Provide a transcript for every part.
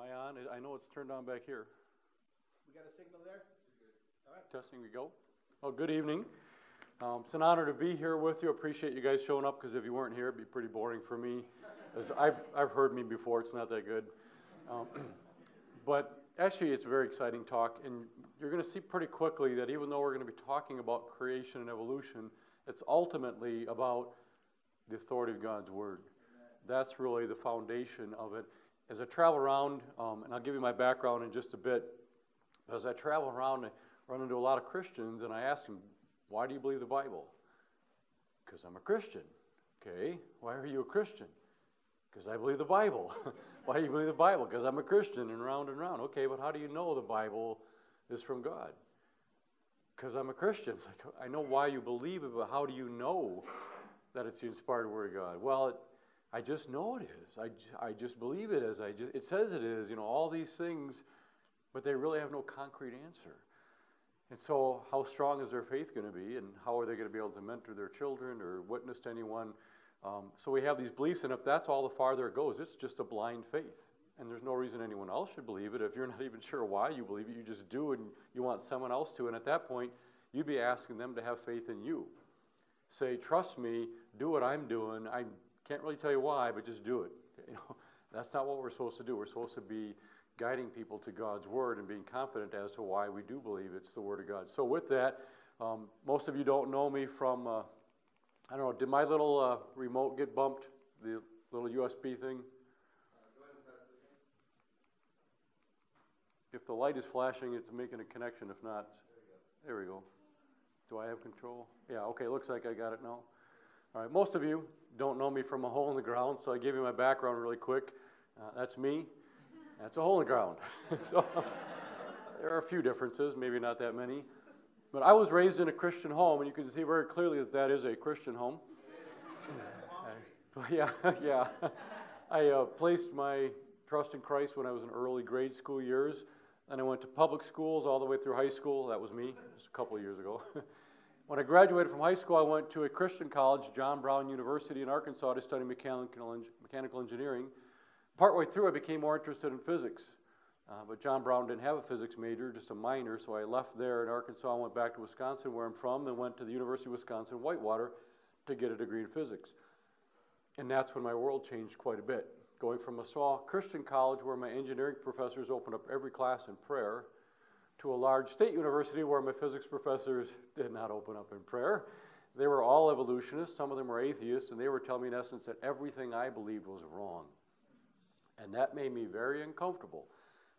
Am I on? I know it's turned on back here. We got a signal there? All right. Testing, we go. Oh, good evening. It's an honor to be here with you. I appreciate you guys showing up, because if you weren't here, it'd be pretty boring for me. As I've heard me before. It's not that good. But actually, it's a very exciting talk, and you're going to see pretty quickly that even though we're going to be talking about creation and evolution, it's ultimately about the authority of God's Word. That's really the foundation of it. As I travel around, and I'll give you my background in just a bit, but as I travel around, I run into a lot of Christians, and I ask them, why do you believe the Bible? Because I'm a Christian. Okay, why are you a Christian? Because I believe the Bible. Why do you believe the Bible? Because I'm a Christian, and round. Okay, but how do you know the Bible is from God? Because I'm a Christian. Like, I know why you believe it, but how do you know that it's the inspired Word of God? Well, I just know it is. I just believe it is. It says it is, you know, all these things, but they really have no concrete answer. And so how strong is their faith going to be, and how are they going to be able to mentor their children or witness to anyone? So we have these beliefs, and if that's all, the farther it goes, it's just a blind faith. And there's no reason anyone else should believe it. If you're not even sure why you believe it, you just do, and you want someone else to. And at that point, you'd be asking them to have faith in you. Say, trust me, do what I'm doing. I can't really tell you why, but just do it. You know, that's not what we're supposed to do. We're supposed to be guiding people to God's Word and being confident as to why we do believe it's the Word of God. So with that, most of you don't know me from... I don't know, did my little remote get bumped, the little USB thing? Go ahead and press it. If the light is flashing, it's making a connection. If not, there we go. Do I have control? Yeah, okay, looks like I got it now. All right, most of you don't know me from a hole in the ground, so I gave you my background really quick. That's me. That's a hole in the ground. So there are a few differences, maybe not that many. But I was raised in a Christian home, and you can see very clearly that that is a Christian home. Yeah. I placed my trust in Christ when I was in early grade school years, and I went to public schools all the way through high school. That was me, just a couple of years ago. When I graduated from high school, I went to a Christian college, John Brown University in Arkansas, to study mechanical engineering. Partway through, I became more interested in physics. But John Brown didn't have a physics major, just a minor, so I left there in Arkansas and went back to Wisconsin, where I'm from, and went to the University of Wisconsin-Whitewater to get a degree in physics. And that's when my world changed quite a bit, going from a small Christian college where my engineering professors opened up every class in prayer to a large state university where my physics professors did not open up in prayer. They were all evolutionists, some of them were atheists, and they were telling me in essence that everything I believed was wrong. And that made me very uncomfortable.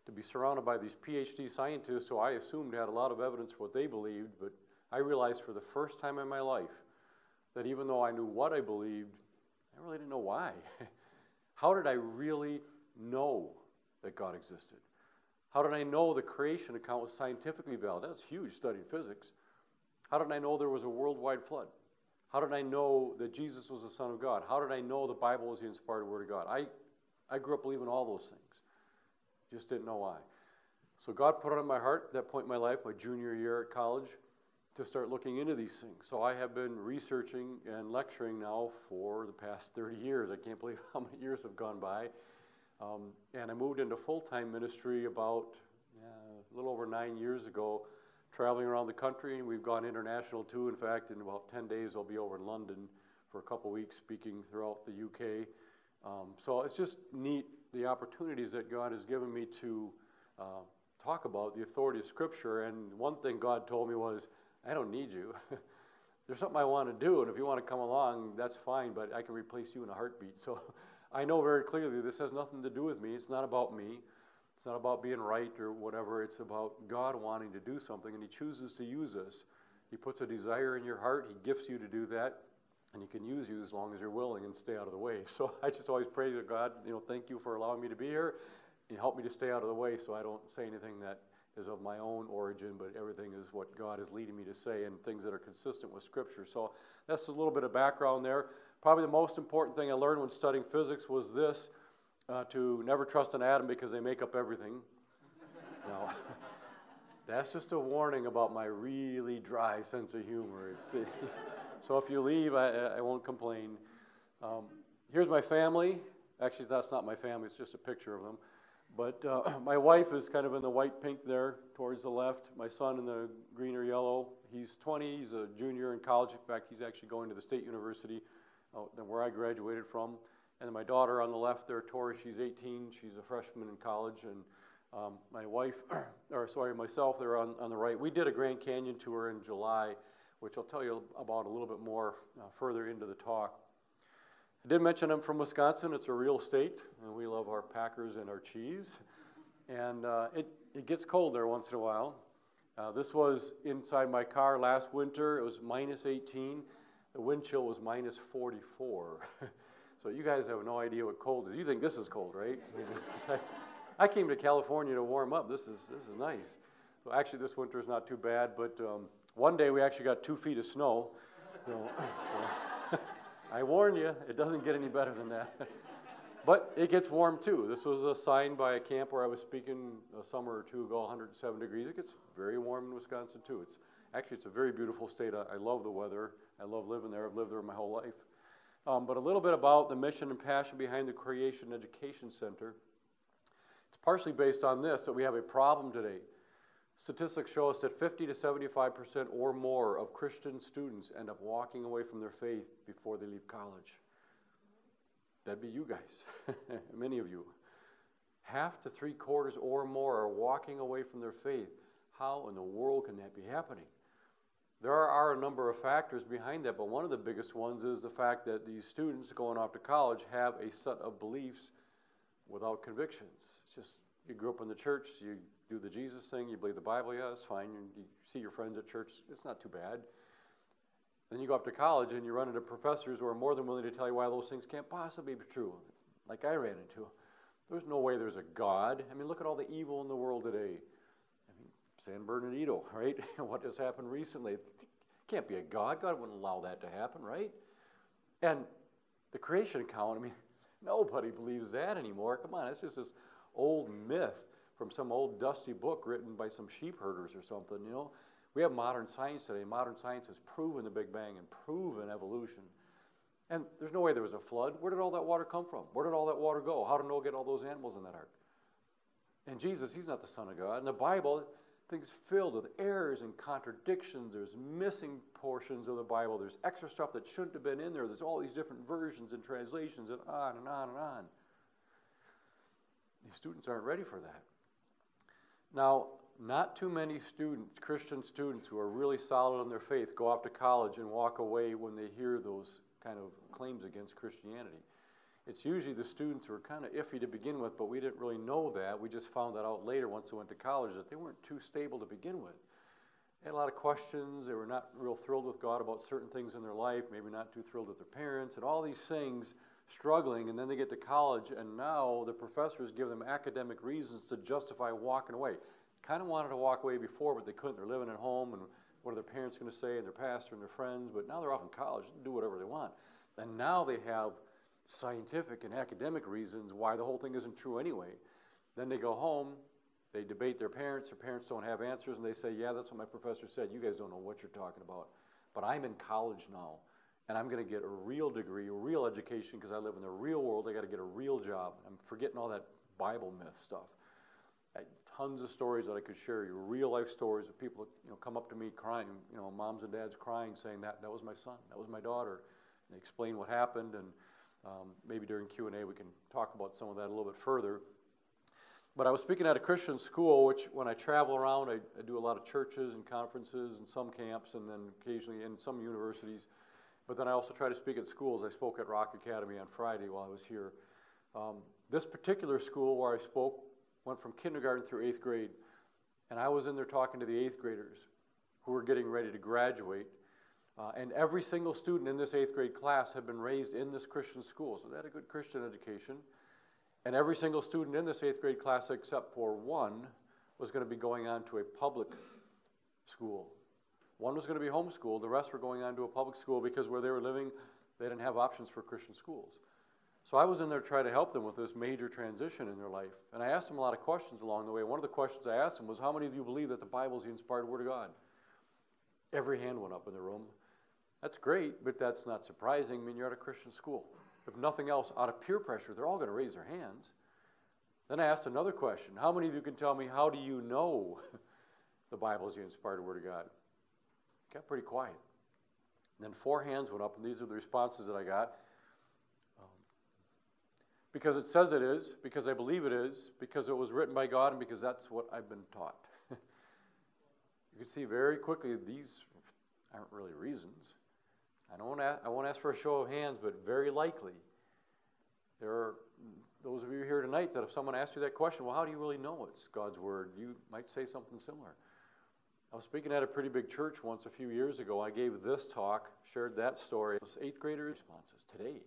To be surrounded by these PhD scientists who I assumed had a lot of evidence for what they believed, but I realized for the first time in my life that even though I knew what I believed, I really didn't know why. How did I really know that God existed? How did I know the creation account was scientifically valid? That's huge, studying physics. How did I know there was a worldwide flood? How did I know that Jesus was the Son of God? How did I know the Bible was the inspired Word of God? I grew up believing all those things. Just didn't know why. So God put it on my heart at that point in my life, my junior year at college, to start looking into these things. So I have been researching and lecturing now for the past 30 years. I can't believe how many years have gone by. And I moved into full-time ministry about a little over 9 years ago, traveling around the country, and we've gone international too. In fact, in about 10 days, I'll be over in London for a couple weeks speaking throughout the UK. So it's just neat, the opportunities that God has given me to talk about the authority of Scripture. And one thing God told me was, I don't need you. There's something I want to do, and if you want to come along, that's fine, but I can replace you in a heartbeat. So I know very clearly this has nothing to do with me. It's not about me. It's not about being right or whatever. It's about God wanting to do something, and He chooses to use us. He puts a desire in your heart. He gifts you to do that. And He can use you as long as you're willing and stay out of the way. So I just always pray to God, you know, thank you for allowing me to be here. And help me to stay out of the way so I don't say anything that is of my own origin, but everything is what God is leading me to say and things that are consistent with Scripture. So that's a little bit of background there. Probably the most important thing I learned when studying physics was this, to never trust an atom because they make up everything. Now, that's just a warning about my really dry sense of humor. So if you leave, I won't complain. Here's my family. Actually, that's not my family. It's just a picture of them. But my wife is kind of in the white pink there towards the left. My son in the green or yellow. He's 20. He's a junior in college. In fact, he's actually going to the State University where I graduated from. And then my daughter on the left there, Tori, she's 18. She's a freshman in college. And myself there on the right. We did a Grand Canyon tour in July, which I'll tell you about a little bit more further into the talk. I did mention I'm from Wisconsin. It's a real state, and we love our Packers and our cheese. And it gets cold there once in a while. This was inside my car last winter. It was minus 18. The wind chill was minus 44. So you guys have no idea what cold is. You think this is cold, right? I came to California to warm up. This is nice. So actually, this winter is not too bad, but one day we actually got 2 feet of snow. So I warn you, it doesn't get any better than that. But it gets warm, too. This was a sign by a camp where I was speaking a summer or two ago, 107 degrees. It gets very warm in Wisconsin, too. It's a very beautiful state. I love the weather. I love living there. I've lived there my whole life. But a little bit about the mission and passion behind the Creation Education Center. It's partially based on this, that we have a problem today. Statistics show us that 50 to 75% or more of Christian students end up walking away from their faith before they leave college. That'd be you guys, many of you. Half to three-quarters or more are walking away from their faith. How in the world can that be happening? There are a number of factors behind that, but one of the biggest ones is the fact that these students going off to college have a set of beliefs without convictions. It's just, you grew up in the church, you do the Jesus thing, you believe the Bible, yeah, it's fine. You see your friends at church, it's not too bad. Then you go up to college and you run into professors who are more than willing to tell you why those things can't possibly be true, like I ran into. There's no way there's a God. I mean, look at all the evil in the world today. I mean, San Bernardino, right? What has happened recently? It can't be a God. God wouldn't allow that to happen, right? And the creation account, I mean, nobody believes that anymore. Come on, it's just this old myth from some old dusty book written by some sheep herders or something, you know. We have modern science today. Modern science has proven the Big Bang and proven evolution. And there's no way there was a flood. Where did all that water come from? Where did all that water go? How did Noah get all those animals in that ark? And Jesus, he's not the Son of God. In the Bible, things filled with errors and contradictions. There's missing portions of the Bible. There's extra stuff that shouldn't have been in there. There's all these different versions and translations and on and on and on. These students aren't ready for that. Now, not too many students, Christian students who are really solid on their faith, go off to college and walk away when they hear those kind of claims against Christianity. It's usually the students who are kind of iffy to begin with, but we didn't really know that. We just found that out later once they went to college, that they weren't too stable to begin with. They had a lot of questions. They were not real thrilled with God about certain things in their life, maybe not too thrilled with their parents, and all these things, struggling, and then they get to college, and now the professors give them academic reasons to justify walking away. Kind of wanted to walk away before, but they couldn't. They're living at home, and what are their parents going to say, and their pastor and their friends, but now they're off in college. They can do whatever they want. And now they have scientific and academic reasons why the whole thing isn't true anyway. Then they go home, they debate their parents don't have answers, and they say, yeah, that's what my professor said. You guys don't know what you're talking about, but I'm in college now. And I'm going to get a real degree, a real education, because I live in the real world. I got to get a real job. I'm forgetting all that Bible myth stuff. Tons of stories that I could share, real life stories of people, you know, come up to me crying, you know, moms and dads crying, saying that was my son, that was my daughter. And they explain what happened, and maybe during Q&A we can talk about some of that a little bit further. But I was speaking at a Christian school, which when I travel around, I do a lot of churches and conferences and some camps, and then occasionally in some universities. But then I also try to speak at schools. I spoke at Rock Academy on Friday while I was here. This particular school where I spoke went from kindergarten through eighth grade, and I was in there talking to the eighth graders who were getting ready to graduate. And every single student in this eighth grade class had been raised in this Christian school, so they had a good Christian education. And every single student in this eighth grade class, except for one, was going to be going on to a public school. One was going to be homeschooled. The rest were going on to a public school because where they were living, they didn't have options for Christian schools. So I was in there trying to help them with this major transition in their life. And I asked them a lot of questions along the way. One of the questions I asked them was, how many of you believe that the Bible is the inspired Word of God? Every hand went up in the room. That's great, but that's not surprising. I mean, you're at a Christian school. If nothing else, out of peer pressure, they're all going to raise their hands. Then I asked another question. How many of you can tell me, how do you know the Bible is the inspired Word of God? It got pretty quiet. And then four hands went up, and these are the responses that I got. Because it says it is, because I believe it is, because it was written by God, and because that's what I've been taught. You can see very quickly these aren't really reasons. I won't ask for a show of hands, but very likely there are those of you here tonight that if someone asked you that question, well, how do you really know it's God's Word? You might say something similar. I was speaking at a pretty big church once a few years ago. I gave this talk, shared that story. Those eighth grader responses today.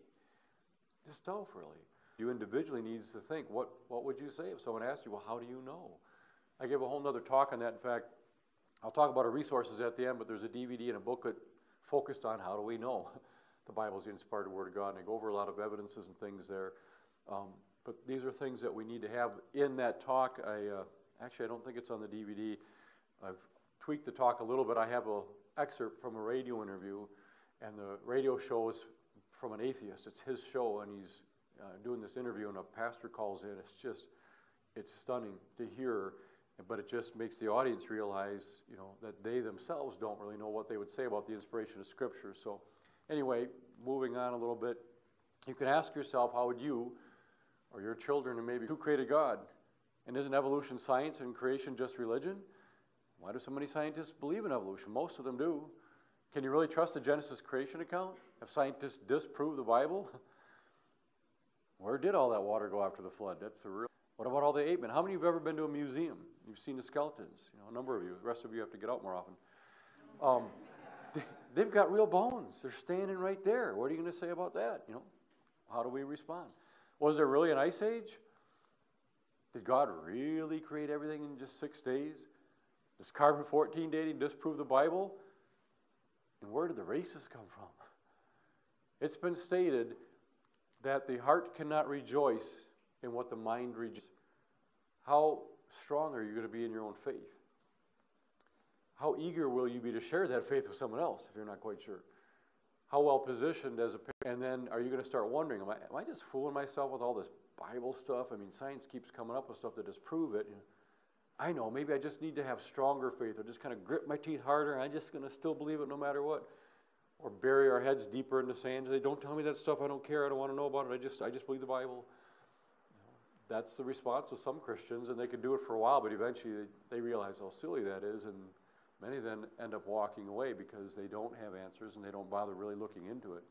This stuff really. You individually needs to think, what would you say if someone asked you, well, how do you know? I gave a whole other talk on that. In fact, I'll talk about our resources at the end, but there's a DVD and a booklet focused on how do we know the Bible is the inspired Word of God, and I go over a lot of evidences and things there. But these are things that we need to have in that talk. I don't think it's on the DVD. I've tweaked the talk a little bit. I have an excerpt from a radio interview, and the radio show is from an atheist. It's his show, and he's doing this interview, and a pastor calls in. It's stunning to hear, but it just makes the audience realize, you know, that they themselves don't really know what they would say about the inspiration of Scripture. So anyway, moving on a little bit, you can ask yourself, how would you or your children, and maybe who created God? And isn't evolution science and creation just religion? Why do so many scientists believe in evolution? Most of them do. Can you really trust the Genesis creation account? Have scientists disproved the Bible? Where did all that water go after the flood? That's a real... What about all the ape men? How many of you have ever been to a museum? You've seen the skeletons. You know, a number of you. The rest of you have to get out more often. They've got real bones. They're standing right there. What are you going to say about that? You know, how do we respond? Was there really an ice age? Did God really create everything in just 6 days? Does carbon-14 dating disprove the Bible? And where did the racists come from? It's been stated that the heart cannot rejoice in what the mind rejoices. How strong are you going to be in your own faith? How eager will you be to share that faith with someone else if you're not quite sure? How well positioned as a parent? And then are you going to start wondering, am I just fooling myself with all this Bible stuff? I mean, science keeps coming up with stuff to disprove it. You know, I know, maybe I just need to have stronger faith, or just kind of grip my teeth harder, and I'm just going to still believe it no matter what. Or bury our heads deeper in the sand. They don't tell me that stuff. I don't care. I don't want to know about it. I just believe the Bible. That's the response of some Christians, and they can do it for a while, but eventually they realize how silly that is, and many then end up walking away because they don't have answers and they don't bother really looking into it.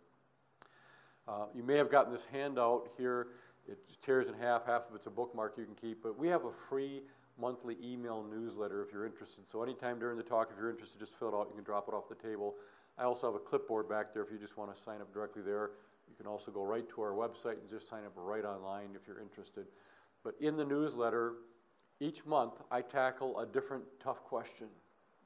You may have gotten this handout here. It tears in half. Half of it's a bookmark you can keep, but we have a free monthly email newsletter if you're interested. So anytime during the talk, if you're interested, just fill it out. You can drop it off the table. I also have a clipboard back there if you just want to sign up directly there. You can also go right to our website and just sign up right online if you're interested. But in the newsletter, each month I tackle a different tough question.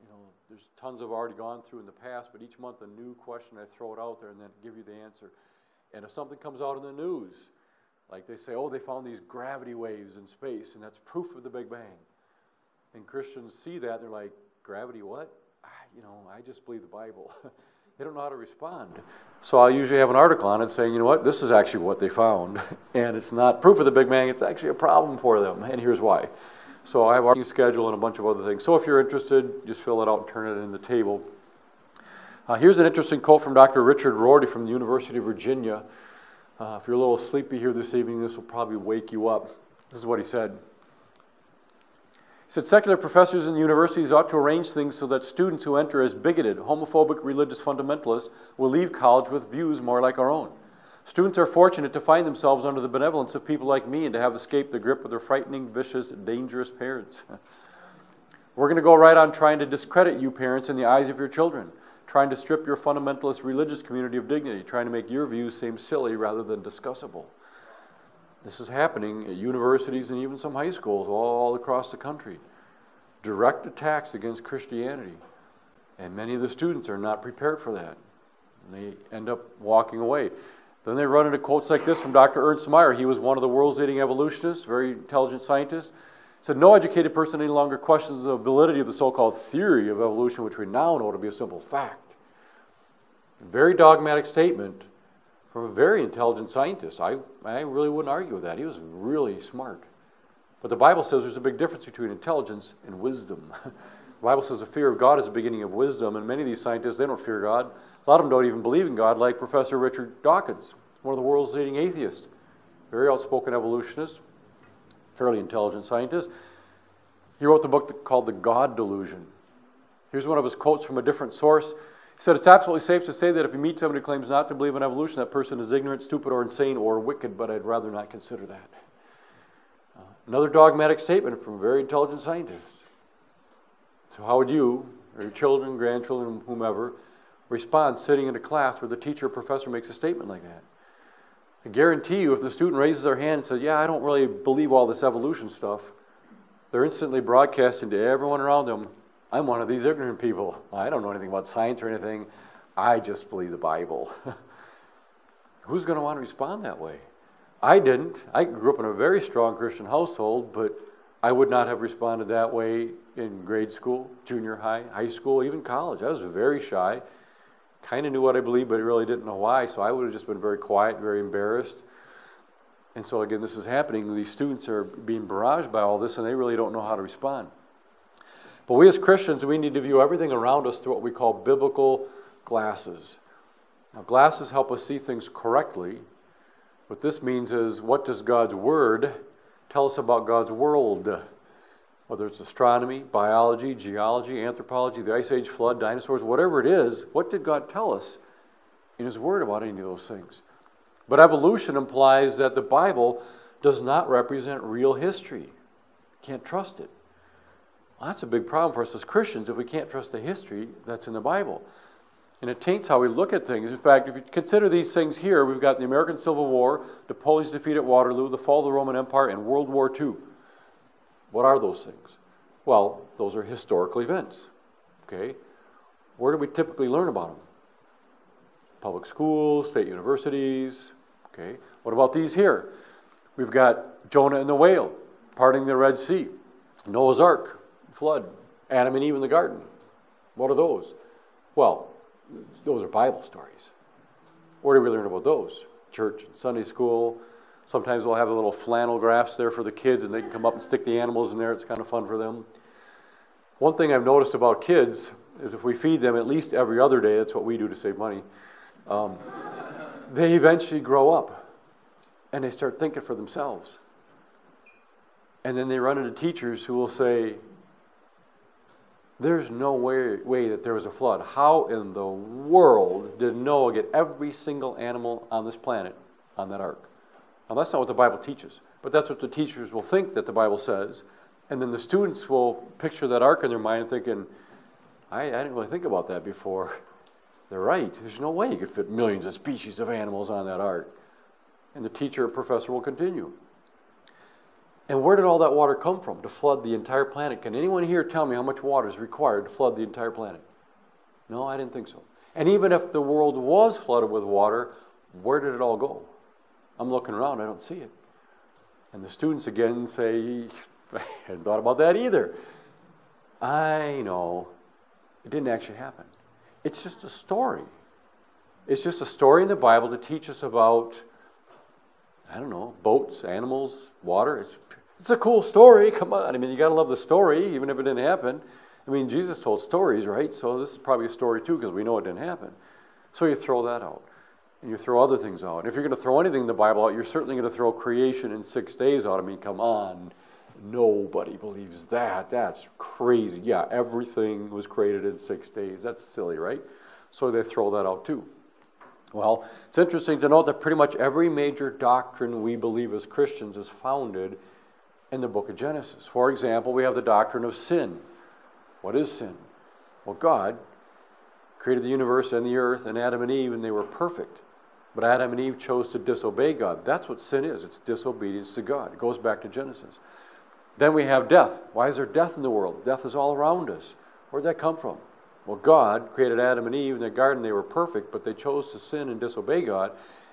You know, there's tons I've already gone through in the past, but each month a new question, I throw it out there and then give you the answer. And if something comes out in the news, like they say, oh, they found these gravity waves in space, and that's proof of the Big Bang. And Christians see that, and they're like, gravity what? You know, I just believe the Bible. They don't know how to respond. So I'll usually have an article on it saying, you know what, this is actually what they found. And it's not proof of the Big Bang, it's actually a problem for them, and here's why. So I have our schedule and a bunch of other things. So if you're interested, just fill it out and turn it in the table. Here's an interesting quote from Dr. Richard Rorty from the University of Virginia. If you're a little sleepy here this evening, this will probably wake you up. This is what he said. He said, secular professors in universities ought to arrange things so that students who enter as bigoted, homophobic, religious fundamentalists will leave college with views more like our own. Students are fortunate to find themselves under the benevolence of people like me and to have escaped the grip of their frightening, vicious, dangerous parents. We're going to go right on trying to discredit you parents in the eyes of your children, trying to strip your fundamentalist religious community of dignity, trying to make your views seem silly rather than discussable. This is happening at universities and even some high schools all across the country. Direct attacks against Christianity. And many of the students are not prepared for that. And they end up walking away. Then they run into quotes like this from Dr. Ernst Mayr. He was one of the world's leading evolutionists, very intelligent scientist. He said, no educated person any longer questions the validity of the so-called theory of evolution, which we now know to be a simple fact. A very dogmatic statement from a very intelligent scientist. I really wouldn't argue with that. He was really smart. But the Bible says there's a big difference between intelligence and wisdom. The Bible says the fear of God is the beginning of wisdom, and many of these scientists, they don't fear God. A lot of them don't even believe in God, like Professor Richard Dawkins, one of the world's leading atheists, very outspoken evolutionist, fairly intelligent scientist. He wrote the book called The God Delusion. Here's one of his quotes from a different source. He said, "It's absolutely safe to say that if you meet somebody who claims not to believe in evolution, that person is ignorant, stupid, or insane, or wicked, but I'd rather not consider that." Another dogmatic statement from a very intelligent scientist. So how would you, or your children, grandchildren, whomever, respond sitting in a class where the teacher or professor makes a statement like that? I guarantee you, if the student raises their hand and says, "Yeah, I don't really believe all this evolution stuff," they're instantly broadcasting to everyone around them, "I'm one of these ignorant people. I don't know anything about science or anything. I just believe the Bible." Who's going to want to respond that way? I didn't. I grew up in a very strong Christian household, but I would not have responded that way in grade school, junior high, high school, even college. I was very shy. Kind of knew what I believed, but really didn't know why, so I would have just been very quiet, very embarrassed. And so again, this is happening. These students are being barraged by all this, and they really don't know how to respond. But we as Christians, we need to view everything around us through what we call biblical glasses. Now, glasses help us see things correctly. What this means is, what does God's Word tell us about God's world? Whether it's astronomy, biology, geology, anthropology, the Ice Age flood, dinosaurs, whatever it is, what did God tell us in His Word about any of those things? But evolution implies that the Bible does not represent real history. Can't trust it. Well, that's a big problem for us as Christians if we can't trust the history that's in the Bible. And it taints how we look at things. In fact, if you consider these things here, we've got the American Civil War, Napoleon's defeat at Waterloo, the fall of the Roman Empire, and World War II. What are those things? Well, those are historical events. Okay? Where do we typically learn about them? Public schools, state universities. Okay? What about these here? We've got Jonah and the whale, parting the Red Sea, Noah's Ark, flood, Adam and Eve in the garden. What are those? Well, those are Bible stories. Where do we learn about those? Church and Sunday school. Sometimes we'll have a little flannel graphs there for the kids, and they can come up and stick the animals in there. It's kind of fun for them. One thing I've noticed about kids is if we feed them at least every other day, that's what we do to save money, they eventually grow up, and they start thinking for themselves. And then they run into teachers who will say, "There's no way that there was a flood. How in the world did Noah get every single animal on this planet on that ark?" Now, that's not what the Bible teaches, but that's what the teachers will think that the Bible says. And then the students will picture that ark in their mind thinking, I didn't really think about that before. They're right. There's no way you could fit millions of species of animals on that ark. And the teacher or professor will continue. And where did all that water come from to flood the entire planet? Can anyone here tell me how much water is required to flood the entire planet? No, I didn't think so. And even if the world was flooded with water, where did it all go? I'm looking around, I don't see it. And the students again say, I hadn't thought about that either. I know. It didn't actually happen. It's just a story. It's just a story in the Bible to teach us about, I don't know, boats, animals, water. It's a cool story. Come on. I mean, you got to love the story, even if it didn't happen. I mean, Jesus told stories, right? So this is probably a story too, because we know it didn't happen. So you throw that out. And you throw other things out. And if you're going to throw anything in the Bible out, you're certainly going to throw creation in 6 days out. I mean, come on. Nobody believes that. That's crazy. Yeah, everything was created in 6 days. That's silly, right? So they throw that out too. Well, it's interesting to note that pretty much every major doctrine we believe as Christians is founded in the book of Genesis. For example, we have the doctrine of sin. What is sin? Well, God created the universe and the earth and Adam and Eve, and they were perfect. But Adam and Eve chose to disobey God. That's what sin is. It's disobedience to God. It goes back to Genesis. Then we have death. Why is there death in the world? Death is all around us. Where did that come from? Well, God created Adam and Eve in the garden. They were perfect, but they chose to sin and disobey God.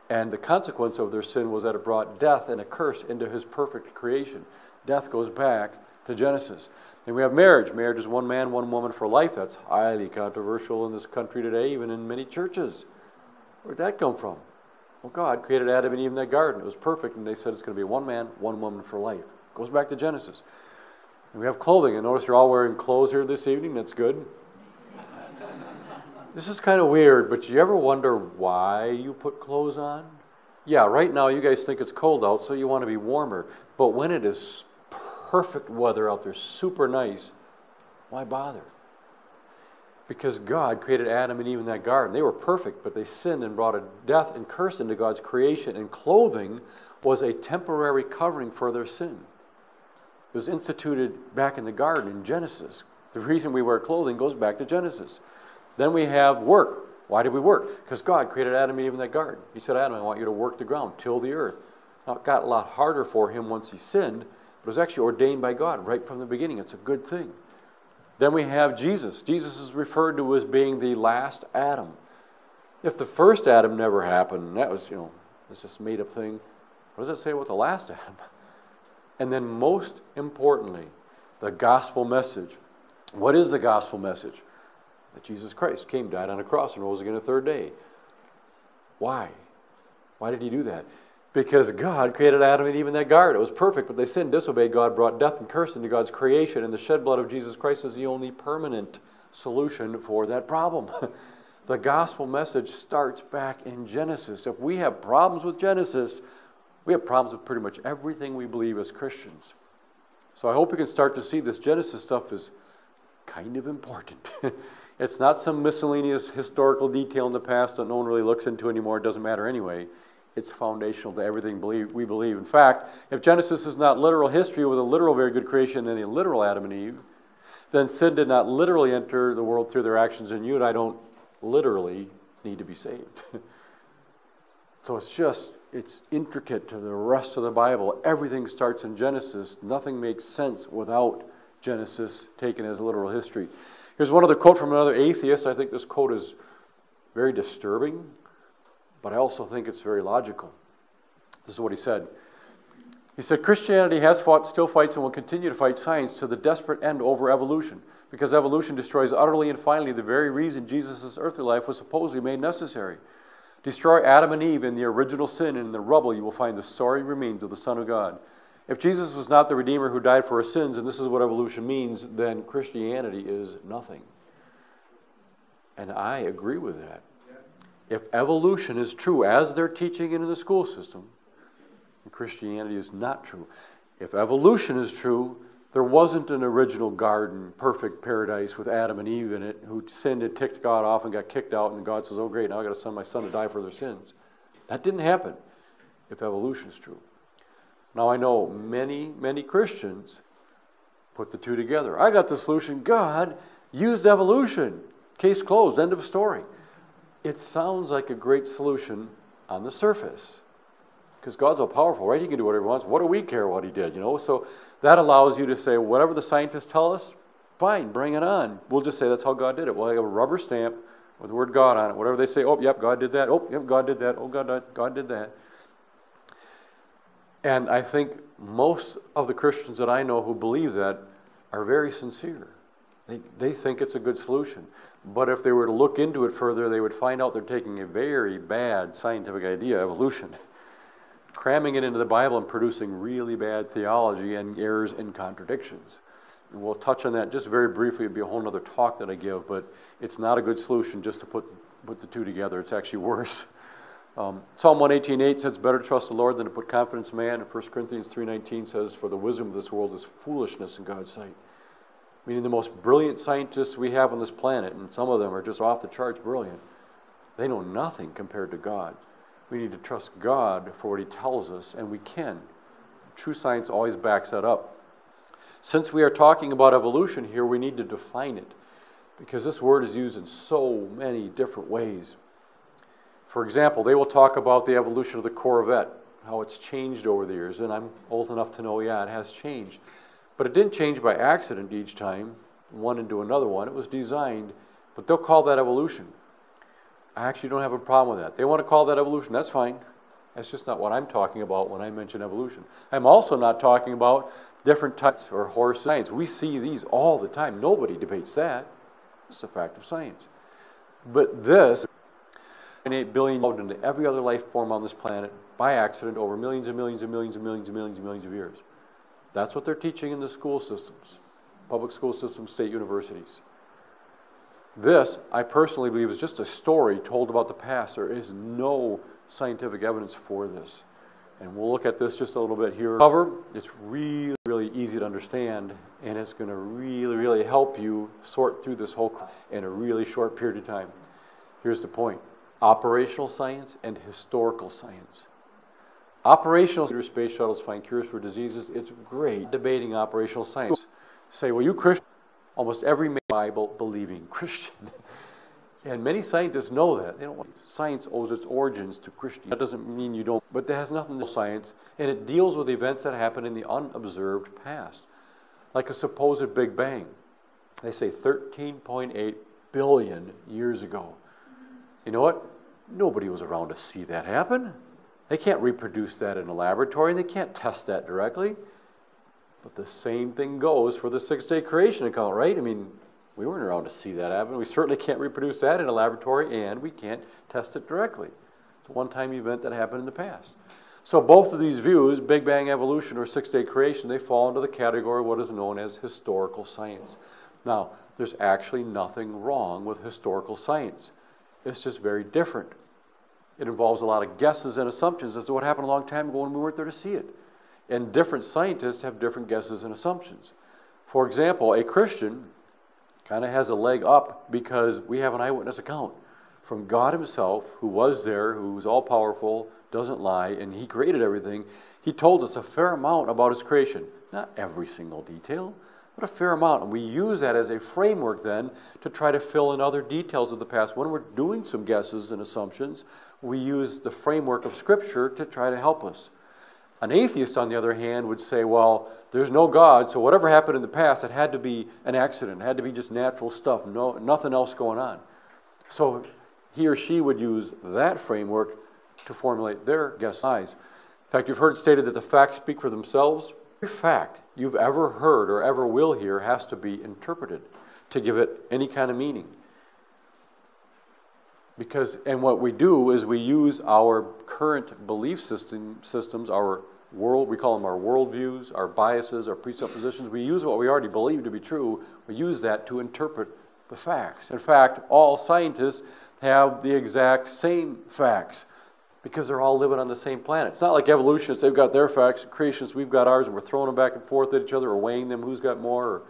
And the consequence of their sin was that it brought death and a curse into His perfect creation. Death goes back to Genesis. Then we have marriage. Marriage is one man, one woman for life. That's highly controversial in this country today, even in many churches. Where did that come from? Well, God created Adam and Eve in that garden. It was perfect, and they said it's going to be one man, one woman for life. Goes back to Genesis. And we have clothing, and notice you're all wearing clothes here this evening. That's good. This is kind of weird, but you ever wonder why you put clothes on? Yeah, right now you guys think it's cold out, so you want to be warmer. But when it is perfect weather out there, super nice, why bother? Because God created Adam and Eve in that garden. They were perfect, but they sinned and brought a death and curse into God's creation, and clothing was a temporary covering for their sin. It was instituted back in the garden in Genesis. The reason we wear clothing goes back to Genesis. Then we have work. Why did we work? Because God created Adam and Eve in that garden. He said, Adam, I want you to work the ground, till the earth. Now, it got a lot harder for him once he sinned, but it was actually ordained by God right from the beginning. It's a good thing. Then we have Jesus. Jesus is referred to as being the last Adam. If the first Adam never happened, that was, it's just a made-up thing, what does it say about the last Adam? And then most importantly, the gospel message. What is the gospel message? That Jesus Christ came, died on a cross, and rose again the third day. Why? Why did he do that? Because God created Adam and Eve in that garden. It was perfect, but they sinned, disobeyed God, brought death and curse into God's creation, and the shed blood of Jesus Christ is the only permanent solution for that problem. The gospel message starts back in Genesis. If we have problems with Genesis, we have problems with pretty much everything we believe as Christians. So I hope you can start to see this Genesis stuff is kind of important. It's not some miscellaneous historical detail in the past that no one really looks into anymore. It doesn't matter anyway. It's foundational to everything we believe. In fact, if Genesis is not literal history with a literal very good creation and a literal Adam and Eve, then sin did not literally enter the world through their actions, and you and I don't literally need to be saved. So it's intricate to the rest of the Bible. Everything starts in Genesis. Nothing makes sense without Genesis taken as literal history. Here's one other quote from another atheist. I think this quote is very disturbing, but I also think it's very logical. This is what he said. He said, Christianity has fought, still fights, and will continue to fight science to the desperate end over evolution, because evolution destroys utterly and finally the very reason Jesus' earthly life was supposedly made necessary. Destroy Adam and Eve in the original sin, and in the rubble you will find the sorry remains of the Son of God. If Jesus was not the Redeemer who died for our sins, and this is what evolution means, then Christianity is nothing. And I agree with that. If evolution is true, as they're teaching it in the school system, Christianity is not true. If evolution is true, there wasn't an original garden, perfect paradise with Adam and Eve in it, who sinned and ticked God off and got kicked out, and God says, oh great, now I've got to send my son to die for their sins. That didn't happen if evolution is true. Now I know many, many Christians put the two together. I got the solution. God used evolution. Case closed. End of story. It sounds like a great solution on the surface, because God's all powerful, right? He can do whatever he wants. What do we care what he did, So that allows you to say, whatever the scientists tell us, fine, bring it on. We'll just say that's how God did it. We'll have a rubber stamp with the word God on it. Whatever they say, oh, yep, God did that. Oh, yep, God did that. Oh, God did that. And I think most of the Christians that I know who believe that are very sincere. They think it's a good solution. But if they were to look into it further, they would find out they're taking a very bad scientific idea, evolution, cramming it into the Bible and producing really bad theology and errors and contradictions. And we'll touch on that just very briefly. It'd be a whole other talk that I give, but it's not a good solution just to put the two together. It's actually worse. Psalm 118:8 says, better to trust the Lord than to put confidence in man. And 1 Corinthians 3:19 says, for the wisdom of this world is foolishness in God's sight. Meaning the most brilliant scientists we have on this planet, and some of them are just off the charts brilliant, they know nothing compared to God. We need to trust God for what he tells us, and we can. True science always backs that up. Since we are talking about evolution here, we need to define it, because this word is used in so many different ways. For example, they will talk about the evolution of the Corvette, how it's changed over the years. And I'm old enough to know, yeah, it has changed. But it didn't change by accident each time, one into another one. It was designed, but they'll call that evolution. I actually don't have a problem with that. They want to call that evolution. That's fine. That's just not what I'm talking about when I mention evolution. I'm also not talking about different types or horse science. We see these all the time. Nobody debates that. It's a fact of science. But this... 8 billion into every other life form on this planet by accident over millions and millions and millions and millions and millions and millions of years. That's what they're teaching in the school systems, public school systems, state universities. This, I personally believe, is just a story told about the past. There is no scientific evidence for this. And we'll look at this just a little bit here. However, it's really, really easy to understand, and it's going to really, really help you sort through this whole in a really short period of time. Here's the point. Operational science and historical science. Operational science, space shuttles find cures for diseases. It's great debating operational science. Say, well, you Christian, almost every Bible-believing Christian. And many scientists know that. They don't want science owes its origins to Christianity. That doesn't mean you don't, but that has nothing to do with science, and it deals with events that happen in the unobserved past, like a supposed Big Bang. They say 13.8 billion years ago. You know what? Nobody was around to see that happen. They can't reproduce that in a laboratory. They can't test that directly. But the same thing goes for the six-day creation account, right? I mean, we weren't around to see that happen. We certainly can't reproduce that in a laboratory, and we can't test it directly. It's a one-time event that happened in the past. So both of these views, Big Bang evolution or six-day creation, they fall into the category of what is known as historical science. Now, there's actually nothing wrong with historical science. It's just very different. It involves a lot of guesses and assumptions as to what happened a long time ago when we weren't there to see it. And different scientists have different guesses and assumptions. For example, a Christian kind of has a leg up because we have an eyewitness account from God himself, who was there, who's all-powerful, doesn't lie, and he created everything. He told us a fair amount about his creation. Not every single detail, but a fair amount. And we use that as a framework then to try to fill in other details of the past. When we're doing some guesses and assumptions, we use the framework of Scripture to try to help us. An atheist, on the other hand, would say, well, there's no God, so whatever happened in the past, it had to be an accident. It had to be just natural stuff, nothing else going on. So he or she would use that framework to formulate their guesses. In fact, you've heard it stated that the facts speak for themselves. Every fact you've ever heard or ever will hear has to be interpreted to give it any kind of meaning. Because, and what we do is we use our current belief systems, our world, we call them our worldviews, our biases, our presuppositions. We use what we already believe to be true. We use that to interpret the facts. In fact, all scientists have the exact same facts, because they're all living on the same planet. It's not like evolutionists, they've got their facts, creationists, we've got ours, and we're throwing them back and forth at each other or weighing them, who's got more. Or,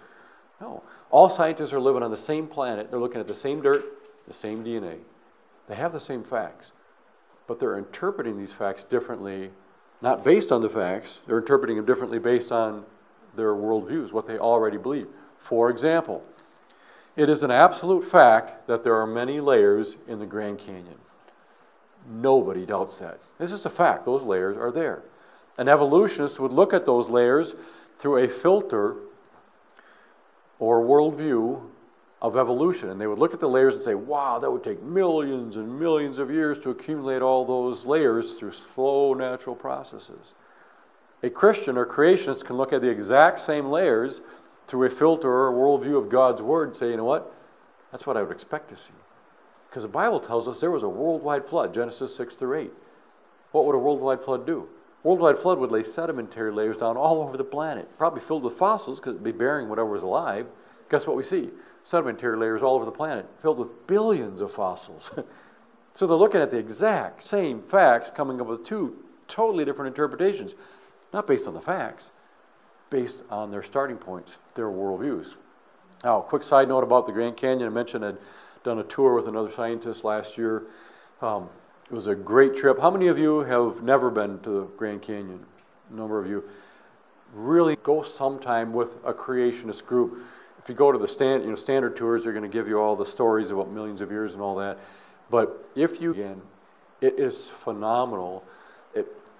no, all scientists are living on the same planet. They're looking at the same dirt, the same DNA. They have the same facts, but they're interpreting these facts differently, not based on the facts. They're interpreting them differently based on their worldviews, what they already believe. For example, it is an absolute fact that there are many layers in the Grand Canyon. Nobody doubts that. It's just a fact. Those layers are there. An evolutionist would look at those layers through a filter or worldview of evolution, and they would look at the layers and say, wow, that would take millions and millions of years to accumulate all those layers through slow natural processes. A Christian or creationist can look at the exact same layers through a filter or a worldview of God's Word and say, you know what, that's what I would expect to see. Because the Bible tells us there was a worldwide flood, Genesis 6-8. What would a worldwide flood do? A worldwide flood would lay sedimentary layers down all over the planet, probably filled with fossils because it would be burying whatever was alive. Guess what we see? Sedimentary layers all over the planet, filled with billions of fossils. So they're looking at the exact same facts, coming up with two totally different interpretations, not based on the facts, based on their starting points, their worldviews. Now, quick side note about the Grand Canyon. I mentioned I'd done a tour with another scientist last year. It was a great trip. How many of you have never been to the Grand Canyon? A number of you. Really go sometime with a creationist group. If you go to the standard tours, they're going to give you all the stories about millions of years and all that. But if you, again, it is phenomenal.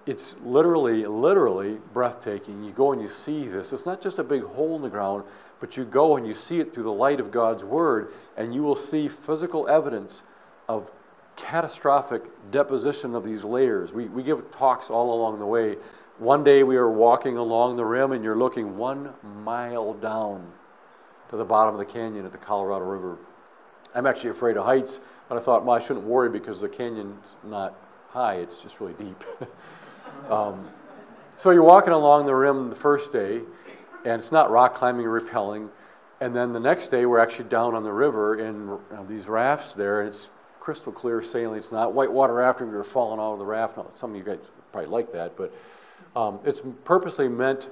It's literally breathtaking. You go and you see this. It's not just a big hole in the ground, but you go and you see it through the light of God's Word, and you will see physical evidence of catastrophic deposition of these layers. We give talks all along the way. One day we were walking along the rim, and you're looking 1 mile down to the bottom of the canyon at the Colorado River. I'm actually afraid of heights, and I thought, well, I shouldn't worry because the canyon's not high, it's just really deep. So you're walking along the rim the first day, and it's not rock climbing or rappelling. And then the next day, we're actually down on the river in these rafts there, and it's crystal clear sailing. It's not whitewater rafting. You're falling out of the raft. Now, some of you guys probably like that, but it's purposely meant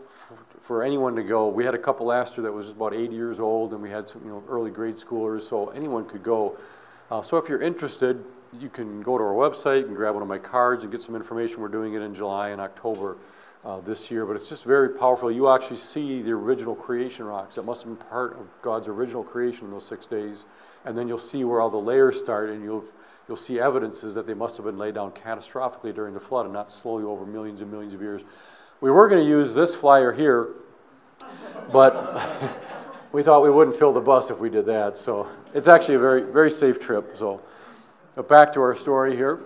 for anyone to go. We had a couple last year that was about 80 years old, and we had some early grade schoolers, so anyone could go. So if you're interested, you can go to our website and grab one of my cards and get some information. We're doing it in July and October this year, but it's just very powerful. You actually see the original creation rocks. That must have been part of God's original creation in those 6 days. And then you'll see where all the layers start, and you'll see evidences that they must have been laid down catastrophically during the flood and not slowly over millions and millions of years. We were going to use this flyer here, but we thought we wouldn't fill the bus if we did that. So it's actually a very, very safe trip. So back to our story here.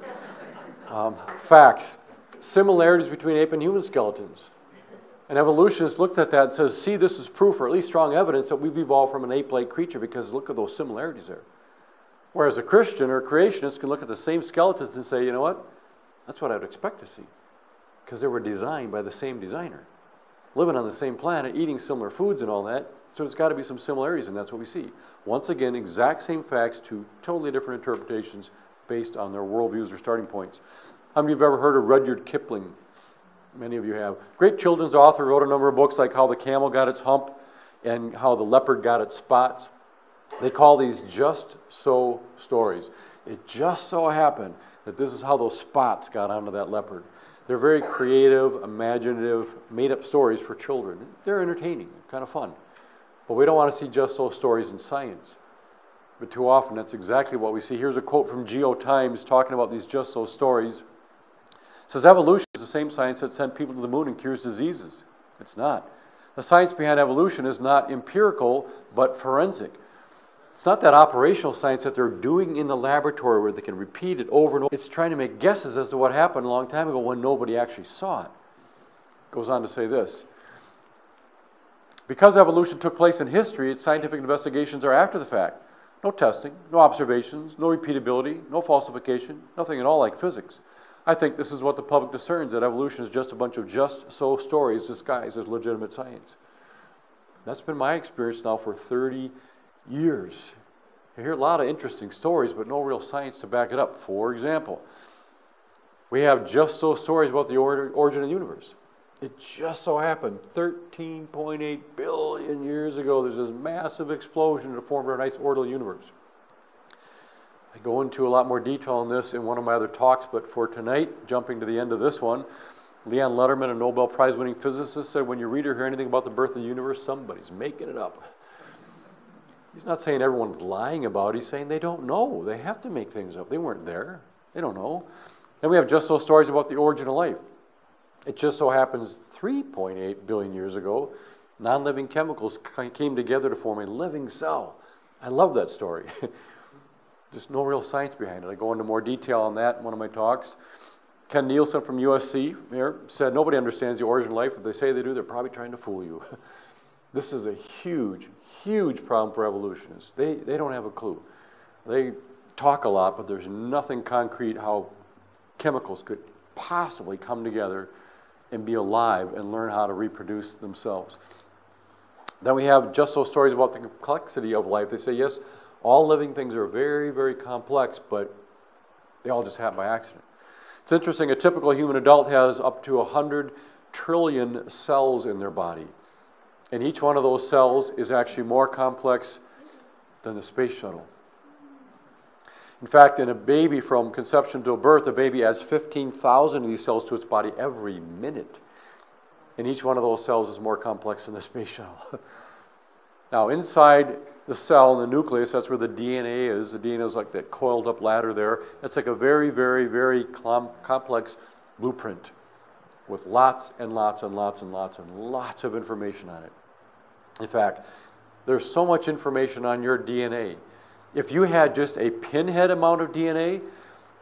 Facts. Similarities between ape and human skeletons. An evolutionist looks at that and says, see, this is proof or at least strong evidence that we've evolved from an ape-like creature because look at those similarities there. Whereas a Christian or a creationist can look at the same skeletons and say, you know what, that's what I'd expect to see because they were designed by the same designer, living on the same planet, eating similar foods and all that, so there's got to be some similarities, and that's what we see. Once again, exact same facts to totally different interpretations based on their worldviews or starting points. How many of you have ever heard of Rudyard Kipling? Many of you have. Great children's author, wrote a number of books like How the Camel Got Its Hump and How the Leopard Got Its Spots. They call these just so stories. It just so happened that this is how those spots got onto that leopard. They're very creative, imaginative, made-up stories for children. They're entertaining, kind of fun. But we don't want to see just so stories in science. But too often, that's exactly what we see. Here's a quote from Geo Times talking about these just so stories. It says, evolution is the same science that sent people to the moon and cures diseases. It's not. The science behind evolution is not empirical, but forensic. It's not that operational science that they're doing in the laboratory where they can repeat it over and over. It's trying to make guesses as to what happened a long time ago when nobody actually saw it. It goes on to say this. Because evolution took place in history, its scientific investigations are after the fact. No testing, no observations, no repeatability, no falsification, nothing at all like physics. I think this is what the public discerns, that evolution is just a bunch of just-so stories disguised as legitimate science. That's been my experience now for 30 years. I hear a lot of interesting stories, but no real science to back it up. For example, we have just-so stories about the origin of the universe. It just so happened 13.8 billion years ago, there's this massive explosion that formed our nice orbital universe. I go into a lot more detail on this in one of my other talks, but for tonight, jumping to the end of this one, Leon Lederman, a Nobel Prize-winning physicist, said, when you read or hear anything about the birth of the universe, somebody's making it up. He's not saying everyone's lying about it. He's saying they don't know. They have to make things up. They weren't there. They don't know. And we have just those stories about the origin of life. It just so happens 3.8 billion years ago, non-living chemicals came together to form a living cell. I love that story. There's no real science behind it. I go into more detail on that in one of my talks. Ken Nielsen from USC here said, nobody understands the origin of life. If they say they do, they're probably trying to fool you. This is a huge, huge problem for evolutionists. They don't have a clue. They talk a lot, but there's nothing concrete how chemicals could possibly come together and be alive and learn how to reproduce themselves. Then we have just those stories about the complexity of life. They say, yes, all living things are very, very complex, but they all just happen by accident. It's interesting, a typical human adult has up to 100 trillion cells in their body. And each one of those cells is actually more complex than the space shuttle. In fact, in a baby from conception to birth, a baby adds 15,000 of these cells to its body every minute. And each one of those cells is more complex than the space shuttle. Now, inside the cell and the nucleus, that's where the DNA is. The DNA is like that coiled up ladder there. It's like a very, very, very complex blueprint with lots and lots and lots and lots and lots of information on it. In fact, there's so much information on your DNA. If you had just a pinhead amount of DNA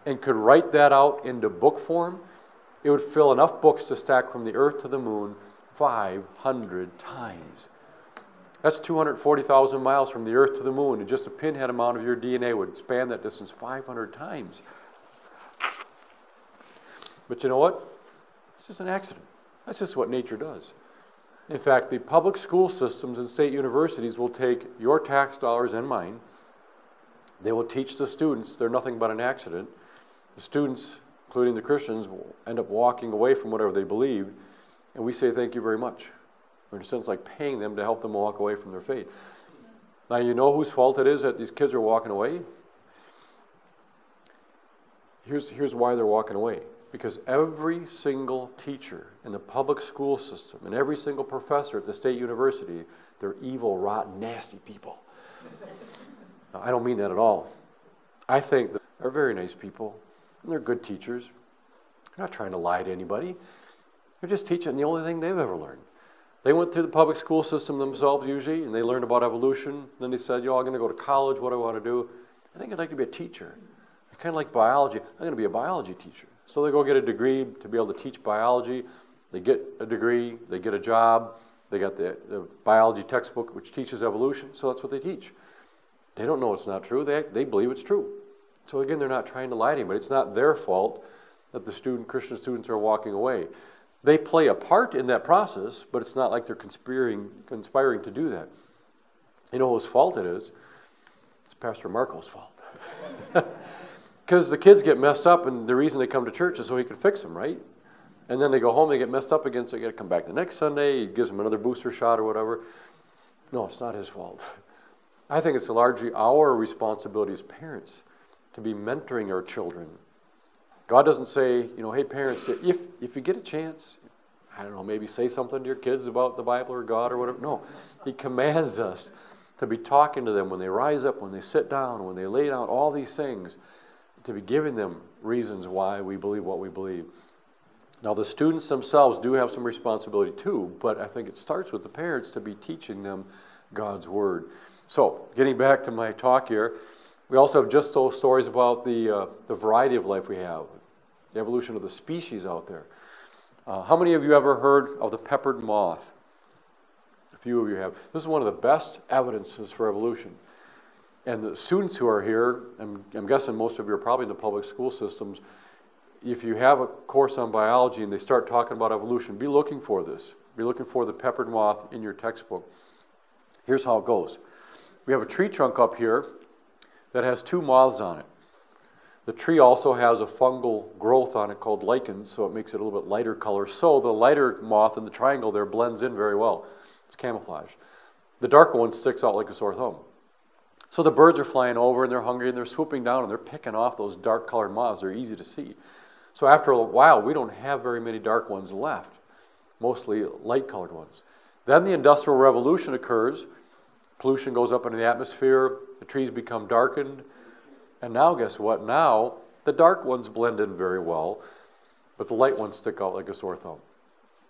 and could write that out into book form, it would fill enough books to stack from the earth to the moon 500 times. That's 240,000 miles from the earth to the moon, and just a pinhead amount of your DNA would span that distance 500 times. But you know what? It's just an accident. That's just what nature does. In fact, the public school systems and state universities will take your tax dollars and mine. They will teach the students they're nothing but an accident. The students, including the Christians, will end up walking away from whatever they believed, and we say thank you very much. We're in a sense like paying them to help them walk away from their faith. Now you know whose fault it is that these kids are walking away? Here's why they're walking away. Because every single teacher in the public school system and every single professor at the state university, they're evil, rotten, nasty people. Now, I don't mean that at all. I think that they're very nice people, and they're good teachers. They're not trying to lie to anybody. They're just teaching the only thing they've ever learned. They went through the public school system themselves usually, and they learned about evolution. Then they said, "Yo, I'm going to go to college. What do I want to do? I think I'd like to be a teacher. I kind of like biology. I'm going to be a biology teacher." So they go get a degree to be able to teach biology. They get a degree, they get a job, they got the biology textbook which teaches evolution, so that's what they teach. They don't know it's not true, they believe it's true. So again, they're not trying to lie to anybody. It's not their fault that the Christian students are walking away. They play a part in that process, but it's not like they're conspiring to do that. You know whose fault it is? It's Pastor Marco's fault. Because the kids get messed up, and the reason they come to church is so he can fix them, right? And then they go home, they get messed up again, so they got to come back the next Sunday, he gives them another booster shot or whatever. No, it's not his fault. I think it's largely our responsibility as parents to be mentoring our children. God doesn't say, you know, hey parents, if you get a chance, I don't know, maybe say something to your kids about the Bible or God or whatever. No, he commands us to be talking to them when they rise up, when they sit down, when they lay down, all these things, to be giving them reasons why we believe what we believe. Now the students themselves do have some responsibility too, but I think it starts with the parents to be teaching them God's Word. So getting back to my talk here, we also have just those stories about the variety of life we have, the evolution of the species out there. How many of you ever heard of the peppered moth? A few of you have. This is one of the best evidences for evolution. And the students who are here, I'm guessing most of you are probably in the public school systems, if you have a course on biology and they start talking about evolution, be looking for this. Be looking for the peppered moth in your textbook. Here's how it goes. We have a tree trunk up here that has two moths on it. The tree also has a fungal growth on it called lichens, so it makes it a little bit lighter color. So the lighter moth in the triangle there blends in very well. It's camouflage. The darker one sticks out like a sore thumb. So the birds are flying over, and they're hungry, and they're swooping down, and they're picking off those dark-colored moths. They're easy to see. So after a while, we don't have very many dark ones left, mostly light-colored ones. Then the Industrial Revolution occurs. Pollution goes up into the atmosphere. The trees become darkened. And now, guess what? Now, the dark ones blend in very well, but the light ones stick out like a sore thumb.